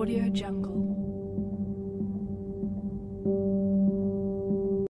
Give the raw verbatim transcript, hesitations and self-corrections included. AudioJungle.